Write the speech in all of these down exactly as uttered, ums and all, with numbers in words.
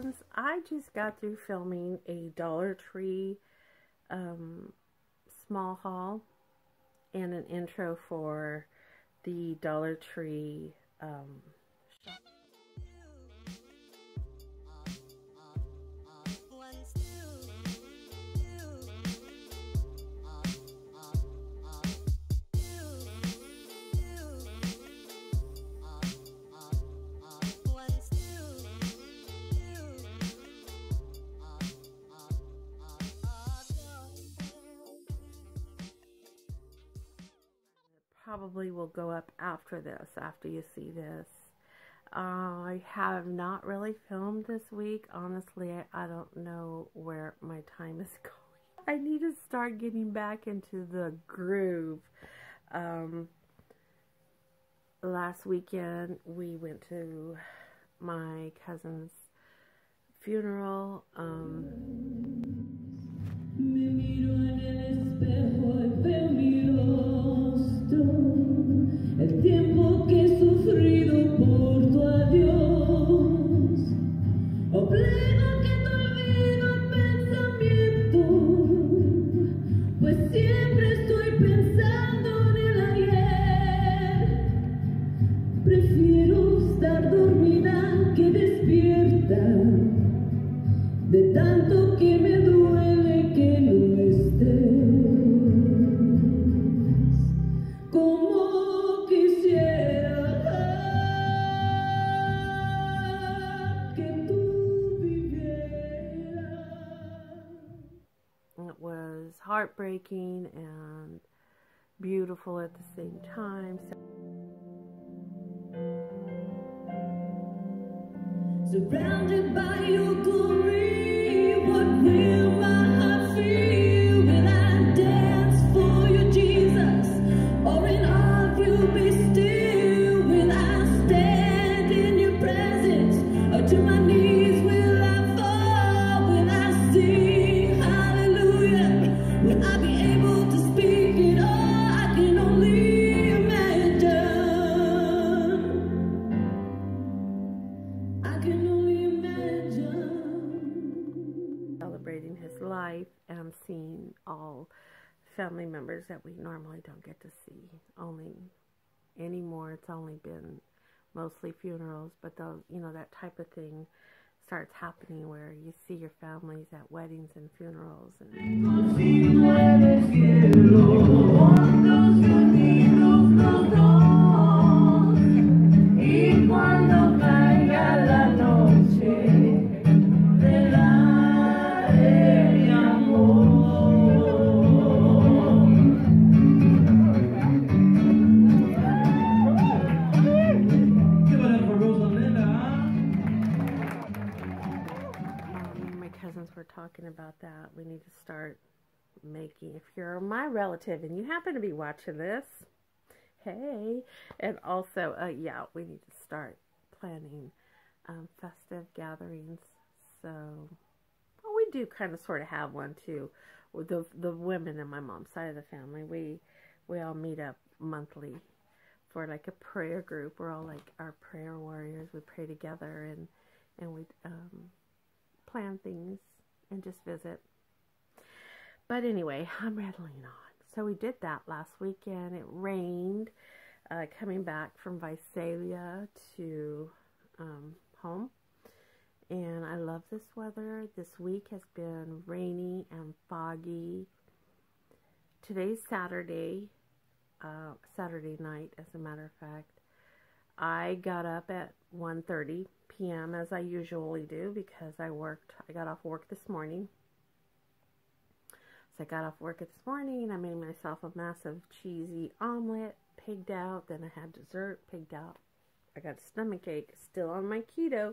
friends, I just got through filming a Dollar Tree um, small haul and an intro for the Dollar Tree um, shop. Probably will go up after this, after you see this. Uh, I have not really filmed this week. Honestly, I, I don't know where my time is going. I need to start getting back into the groove. Um, last weekend, we went to my cousin's funeral. Um... El tiempo que he sufrido por tu adiós, obligo que te olvido el pensamiento, pues siempre estoy pensando en el ayer. Prefiero estar dormida que despierta, de tanto que me duele que no estés. Heartbreaking and beautiful at the same time. Surrounded by your glory, what will my heart feel when I dance for you, Jesus? Or in awe of you be still when I stand in your presence, or to my knees? And seeing all family members that we normally don't get to see only anymore. It's only been mostly funerals, but those, you know, that type of thing starts happening where you see your families at weddings and funerals. Talking about that, we need to start making, if you're my relative and you happen to be watching this, hey, and also uh yeah, we need to start planning um festive gatherings. So, well, we do kind of sort of have one too. The the women in my mom's side of the family, we we all meet up monthly for like a prayer group. We're all like our prayer warriors. We pray together and and we um plan things and just visit. But anyway, I'm rattling on. So we did that last weekend. It rained uh, coming back from Visalia to um, home. And I love this weather. This week has been rainy and foggy. Today's Saturday, uh, Saturday night, as a matter of fact. I got up at one thirty p m as I usually do because I worked, I got off work this morning. So I got off work this morning, I made myself a massive cheesy omelet, pigged out, then I had dessert, pigged out. I got a stomach ache, still on my keto.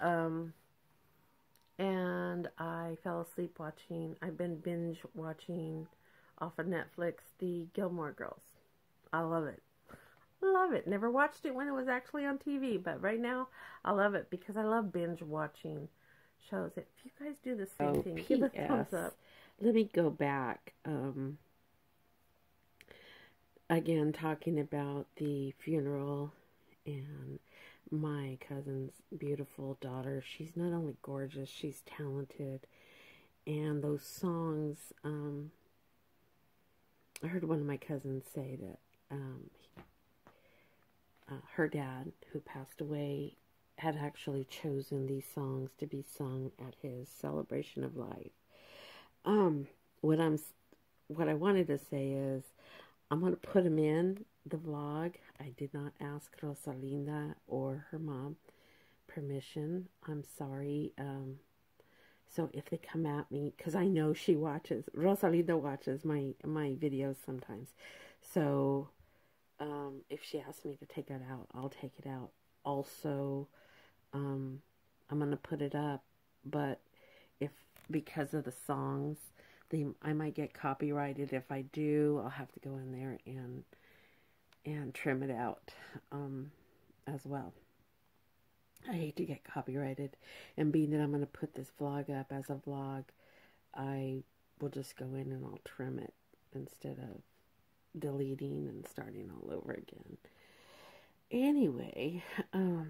Um, and I fell asleep watching, I've been binge watching off of Netflix, the Gilmore Girls. I love it. Love it. Never watched it when it was actually on T V, but right now I love it because I love binge watching shows. If you guys do the same oh, thing, P S give a thumbs up. Let me go back. Um, again, talking about the funeral and my cousin's beautiful daughter. She's not only gorgeous, she's talented. And those songs, um, I heard one of my cousins say that um, uh, her dad, who passed away, had actually chosen these songs to be sung at his celebration of life. Um, what I'm, what I wanted to say is, I'm going to put them in the vlog. I did not ask Rosalinda or her mom permission. I'm sorry. Um, so if they come at me, because I know she watches, Rosalinda watches my, my videos sometimes. So um, if she asks me to take it out, I'll take it out. Also, um, I'm going to put it up, but if, because of the songs, they, I might get copyrighted. If I do, I'll have to go in there and, and trim it out, um, as well. I hate to get copyrighted, and being that I'm going to put this vlog up as a vlog, I will just go in and I'll trim it instead of deleting and starting all over again. Anyway, um,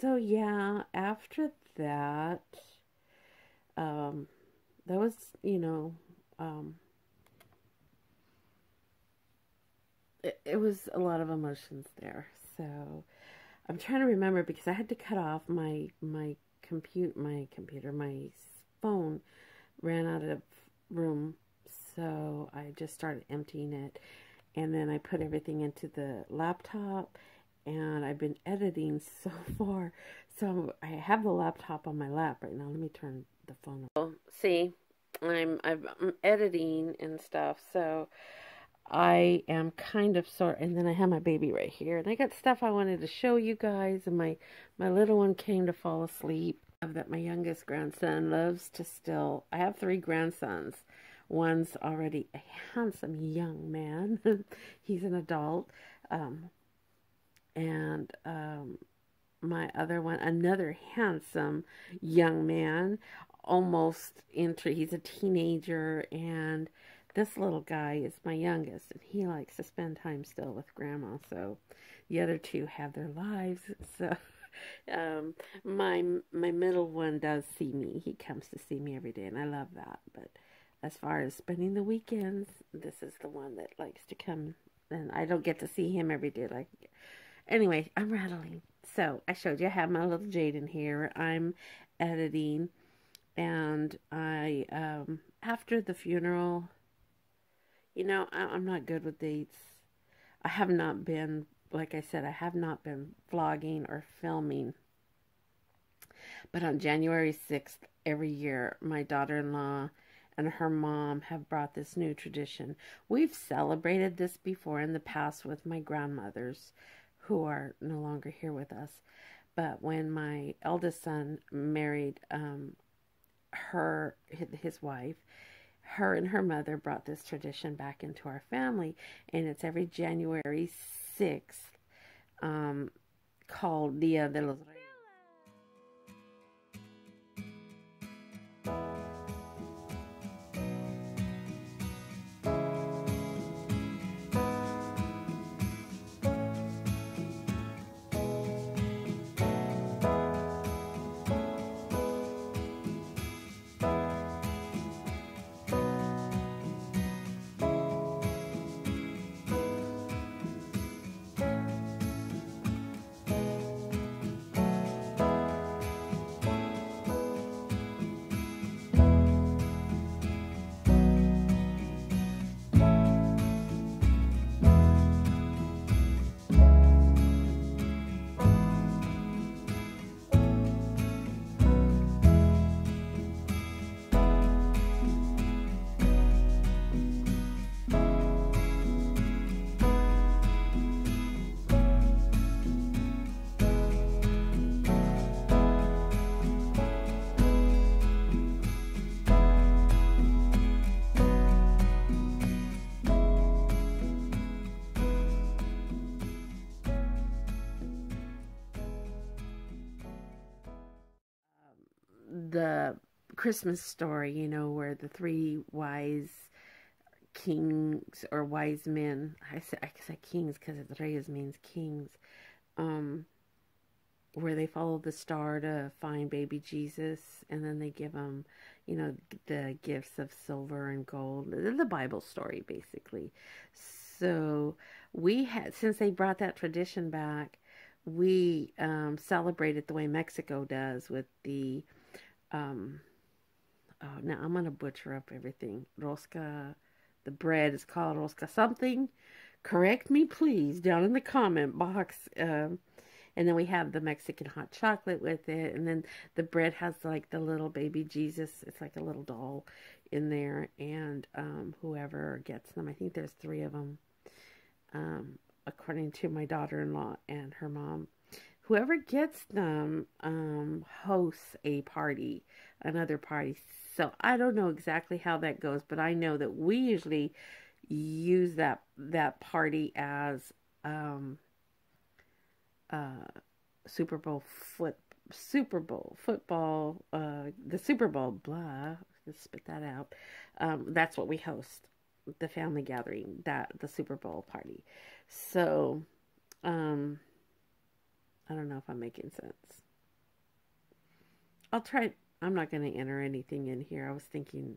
so yeah, after that, um, that was, you know, um, it, it was a lot of emotions there. So I'm trying to remember, because I had to cut off my, my compute, my computer, my phone ran out of room. So I just started emptying it, and then I put everything into the laptop. And I've been editing so far. So I have the laptop on my lap right now. Let me turn the phone off. See, I'm, I'm editing and stuff. So I am kind of sore. And then I have my baby right here. And I got stuff I wanted to show you guys. And my, my little one came to fall asleep. That my youngest grandson loves to still. I have three grandsons. One's already a handsome young man. He's an adult. Um... And um, my other one, another handsome young man, almost into, he's a teenager. And this little guy is my youngest, and he likes to spend time still with Grandma. So the other two have their lives. So um, my my middle one does see me. He comes to see me every day, and I love that. But as far as spending the weekends, this is the one that likes to come, and I don't get to see him every day like. Anyway, I'm rattling. So, I showed you I have my little Jaden here. I'm editing. And I, um, after the funeral, you know, I, I'm not good with dates. I have not been, like I said, I have not been vlogging or filming. But on January sixth, every year, my daughter-in-law and her mom have brought this new tradition. We've celebrated this before in the past with my grandmothers, who are no longer here with us. But when my eldest son married um, her, his wife, her and her mother brought this tradition back into our family. And it's every January sixth, um, called Dia de los Reyes. The Christmas story, you know, where the three wise kings or wise men, I say, I say kings because reyes means kings, um, where they follow the star to find baby Jesus, and then they give them, you know, the gifts of silver and gold. The Bible story, basically. So we had, since they brought that tradition back, we um, celebrate it the way Mexico does with the, um, oh, now I'm going to butcher up everything. Rosca, the bread is called Rosca something. Correct me, please, down in the comment box. Um, and then we have the Mexican hot chocolate with it. And then the bread has like the little baby Jesus. It's like a little doll in there. And um, whoever gets them, I think there's three of them. Um, according to my daughter-in-law and her mom, whoever gets them um, hosts a party, another party. So I don't know exactly how that goes, but I know that we usually use that that party as um, uh, Super Bowl foot Super Bowl football uh, the Super Bowl blah. Let's spit that out. Um, that's what we host. The family gathering, that the Super Bowl party. So, um, I don't know if I'm making sense. I'll try. I'm not going to enter anything in here. I was thinking,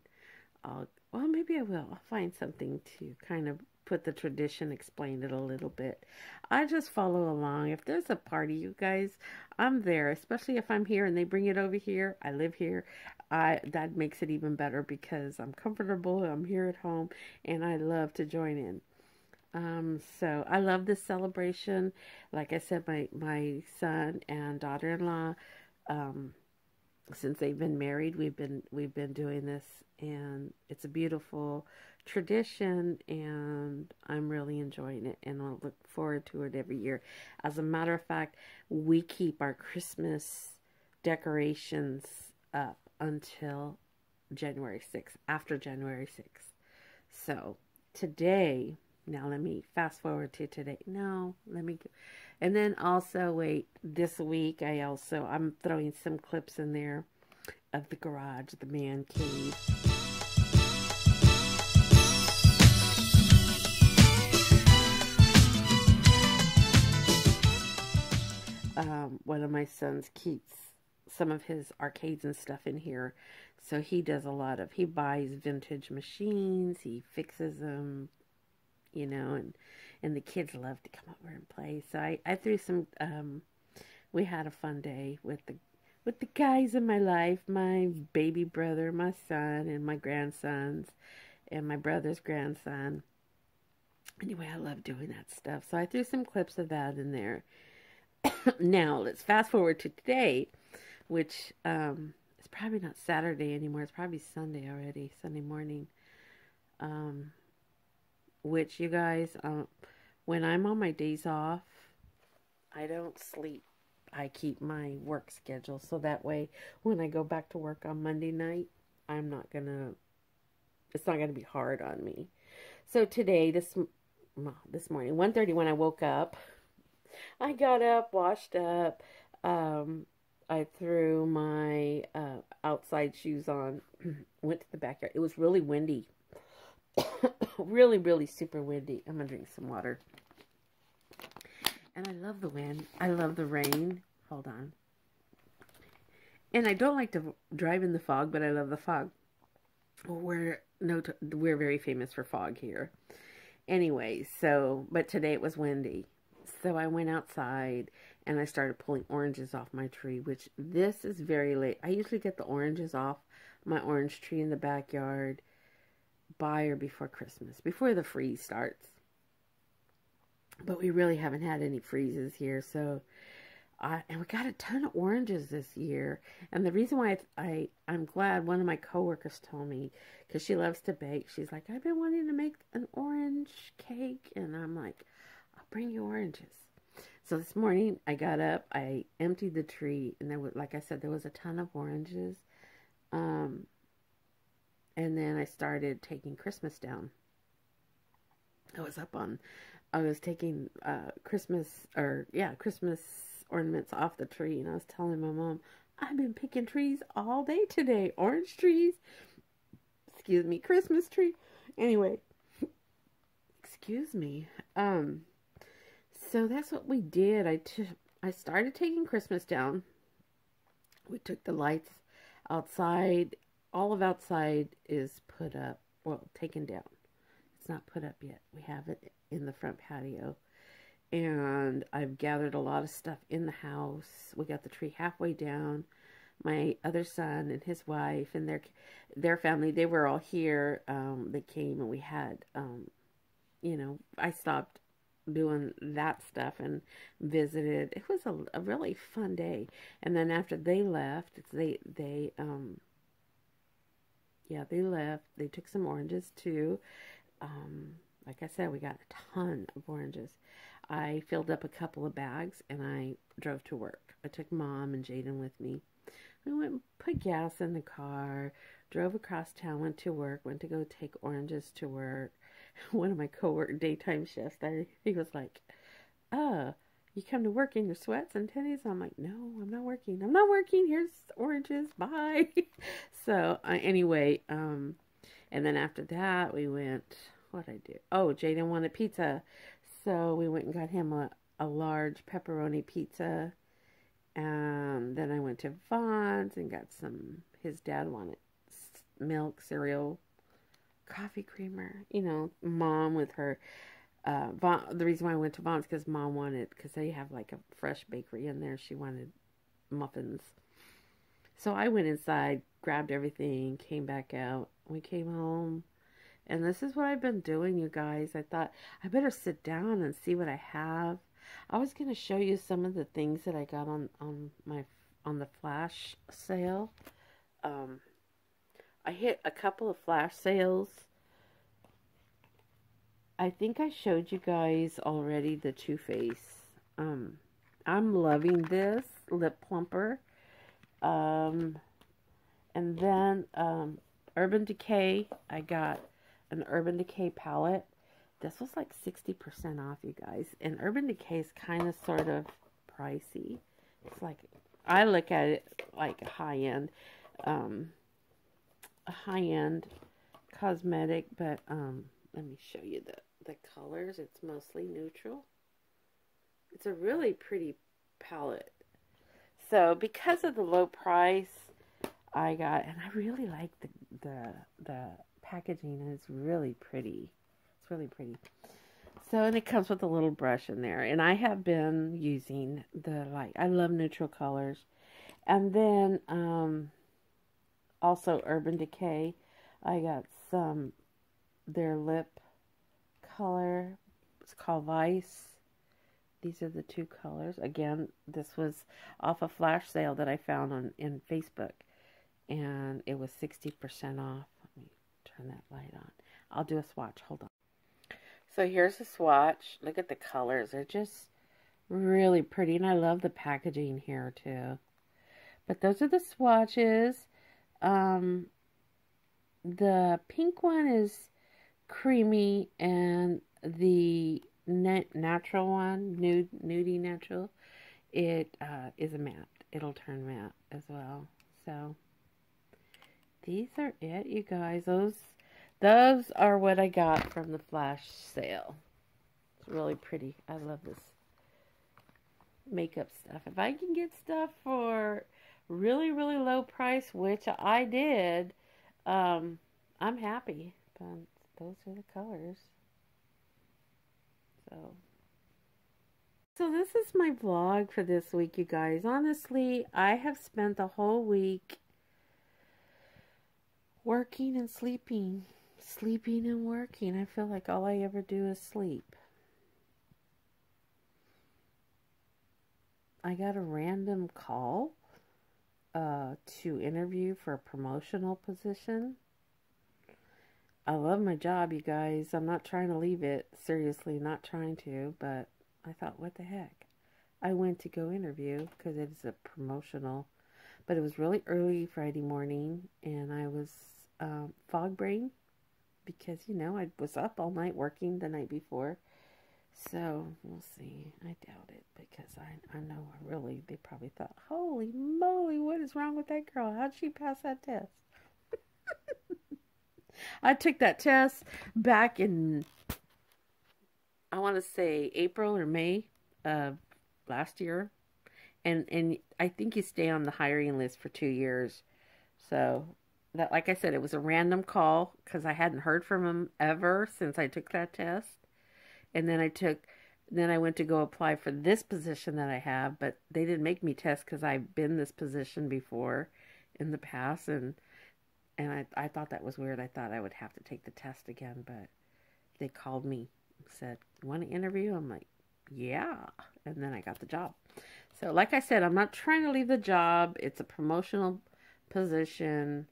I'll, well, maybe I will. I'll find something to kind of put the tradition, explain it a little bit. I just follow along. If there's a party, you guys, I'm there, especially if I'm here and they bring it over here. I live here. I, that makes it even better because I'm comfortable, I'm here at home, and I love to join in. Um, so I love this celebration. Like I said, my, my son and daughter-in-law, um, since they've been married, we've been, we've been doing this, and it's a beautiful tradition, and I'm really enjoying it, and I'll look forward to it every year. As a matter of fact, we keep our Christmas decorations up until January sixth, after January sixth. So today, now let me fast forward to today. No, let me go. And then also wait, this week I also, I'm throwing some clips in there of the garage, the man cave. Um, one of my sons keeps some of his arcades and stuff in here. So he does a lot of, he buys vintage machines, he fixes them, you know, and, and the kids love to come over and play. So I, I threw some, um, we had a fun day with the, with the guys in my life, my baby brother, my son, and my grandsons, and my brother's grandson. Anyway, I love doing that stuff. So I threw some clips of that in there. Now, let's fast forward to today, which um, it's probably not Saturday anymore. It's probably Sunday already, Sunday morning. Um, which, you guys, uh, when I'm on my days off, I don't sleep. I keep my work schedule. So that way, when I go back to work on Monday night, I'm not going to, it's not going to be hard on me. So today, this, this morning, one thirty when I woke up, I got up, washed up, um, I threw my uh, outside shoes on, went to the backyard. It was really windy, really, really super windy. I'm going to drink some water. And I love the wind. I love the rain. Hold on. And I don't like to drive in the fog, but I love the fog. We're, no t we're very famous for fog here. Anyway, so, but today it was windy. So I went outside and I started pulling oranges off my tree, which this is very late. I usually get the oranges off my orange tree in the backyard by or before Christmas, before the freeze starts. But we really haven't had any freezes here. So, I, and we got a ton of oranges this year. And the reason why I, I, I'm glad, one of my coworkers told me, because she loves to bake. She's like, I've been wanting to make an orange cake. And I'm like, I'll bring you oranges. So this morning I got up, I emptied the tree, and there was, like I said, there was a ton of oranges. Um, and then I started taking Christmas down. I was up on, I was taking uh, Christmas, or yeah, Christmas ornaments off the tree, and I was telling my mom, I've been picking trees all day today, orange trees, excuse me, Christmas tree. Anyway, excuse me, um, so that's what we did. I, I started taking Christmas down. We took the lights outside. All of outside is put up, well, taken down. It's not put up yet. We have it in the front patio. And I've gathered a lot of stuff in the house. We got the tree halfway down. My other son and his wife and their their family, they were all here. Um, they came and we had, um, you know, I stopped doing that stuff and visited. It was a, a really fun day. And then after they left, they, they um, yeah, they left. They took some oranges too. Um, like I said, we got a ton of oranges. I filled up a couple of bags and I drove to work. I took Mom and Jaden with me. We went and put gas in the car, drove across town, went to work, went to go take oranges to work. One of my co-worker daytime shifts there, he was like, oh, you come to work in your sweats and tennies? I'm like, no, I'm not working. I'm not working. Here's oranges. Bye. So uh, anyway, um, and then after that we went, what'd I do? Oh, Jaden wanted pizza. So we went and got him a, a large pepperoni pizza. Um, then I went to Vaughn's and got some, his dad wanted milk, cereal, coffee creamer, you know, Mom with her, uh, Vaughn, the reason why I went to Vaughn's because Mom wanted, because they have like a fresh bakery in there, she wanted muffins. So I went inside, grabbed everything, came back out, we came home, and this is what I've been doing, you guys. I thought, I better sit down and see what I have. I was going to show you some of the things that I got on, on my, on the flash sale. Um, I hit a couple of flash sales. I think I showed you guys already the Too Faced. Um, I'm loving this lip plumper. Um, and then, um, Urban Decay. I got an Urban Decay palette. This was like sixty percent off, you guys. And Urban Decay is kind of sort of pricey. It's like, I look at it like a high-end, um, a high-end cosmetic. But um, let me show you the, the colors. It's mostly neutral. It's a really pretty palette. So because of the low price, I got, and I really like the, the, the packaging. It's really pretty. It's really pretty. So, and it comes with a little brush in there. And I have been using the light. I love neutral colors. And then, um, also Urban Decay. I got some, their lip color. It's called Vice. These are the two colors. Again, this was off a flash sale that I found on in Facebook. And it was sixty percent off. Let me turn that light on. I'll do a swatch. Hold on. So here's a swatch. Look at the colors. They're just really pretty. And I love the packaging here too. But those are the swatches. Um, the pink one is creamy. And the natural one, nude, nudie natural, it uh, is a matte. It'll turn matte as well. So these are it, you guys. Those... Those are what I got from the flash sale. It's really pretty. I love this makeup stuff. If I can get stuff for really, really low price, which I did, um, I'm happy. But those are the colors. So, so this is my vlog for this week, you guys. Honestly, I have spent the whole week working and sleeping. Sleeping and working. I feel like all I ever do is sleep. I got a random call uh, to interview for a promotional position. I love my job, you guys. I'm not trying to leave it. Seriously, not trying to. But I thought, what the heck? I went to go interview because it is a promotional. But it was really early Friday morning. And I was um, fog brain. Because, you know, I was up all night working the night before. So, we'll see. I doubt it. Because I, I know I really, they probably thought, holy moly, what is wrong with that girl? How'd she pass that test? I took that test back in, I want to say April or May of last year. and and I think you stay on the hiring list for two years. So that, like I said, it was a random call because I hadn't heard from him ever since I took that test, and then I took, then I went to go apply for this position that I have, but they didn't make me test because I've been this position before in the past, and and I I thought that was weird. I thought I would have to take the test again, but they called me and said, "Want to interview?" I'm like, yeah, and then I got the job. So like I said, I'm not trying to leave the job. It's a promotional position,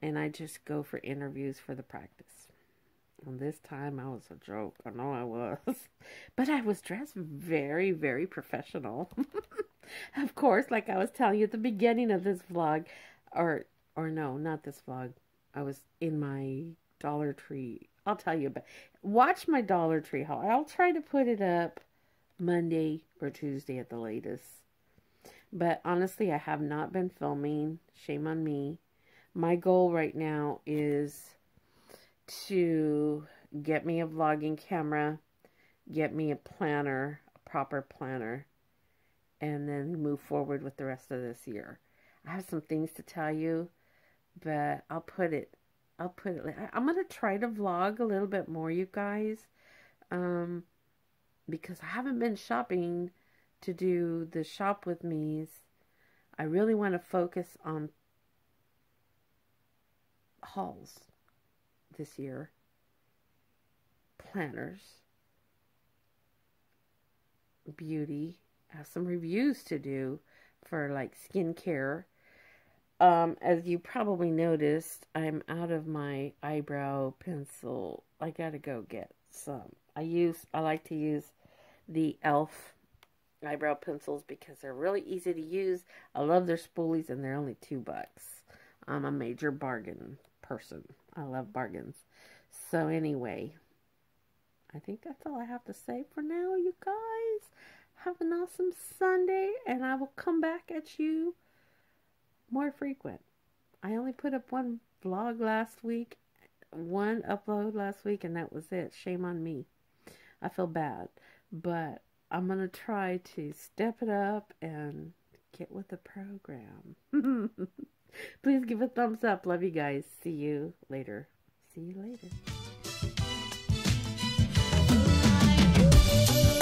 and I just go for interviews for the practice. And this time I was a joke. I know I was. But I was dressed very, very professional. Of course, like I was telling you at the beginning of this vlog, or or no, not this vlog. I was in my Dollar Tree. I'll tell you about it. Watch my Dollar Tree haul. I'll try to put it up Monday or Tuesday at the latest. But honestly, I have not been filming. Shame on me. My goal right now is to get me a vlogging camera, get me a planner, a proper planner, and then move forward with the rest of this year. I have some things to tell you, but I'll put it, I'll put it, I'm going to try to vlog a little bit more, you guys, um, because I haven't been shopping to do the shop with me's. I really want to focus on hauls this year, planners, beauty. I have some reviews to do for like skincare. Um, as you probably noticed, I'm out of my eyebrow pencil. I gotta go get some. I use, I like to use the e l f eyebrow pencils because they're really easy to use. I love their spoolies, and they're only two bucks. I'm a major bargain person. I love bargains. So anyway, I think that's all I have to say for now, you guys. Have an awesome Sunday, and I will come back at you more frequent. I only put up one vlog last week, one upload last week, and that was it. Shame on me. I feel bad, but I'm going to try to step it up and get with the program. Please give a thumbs up. Love you guys. See you later. See you later.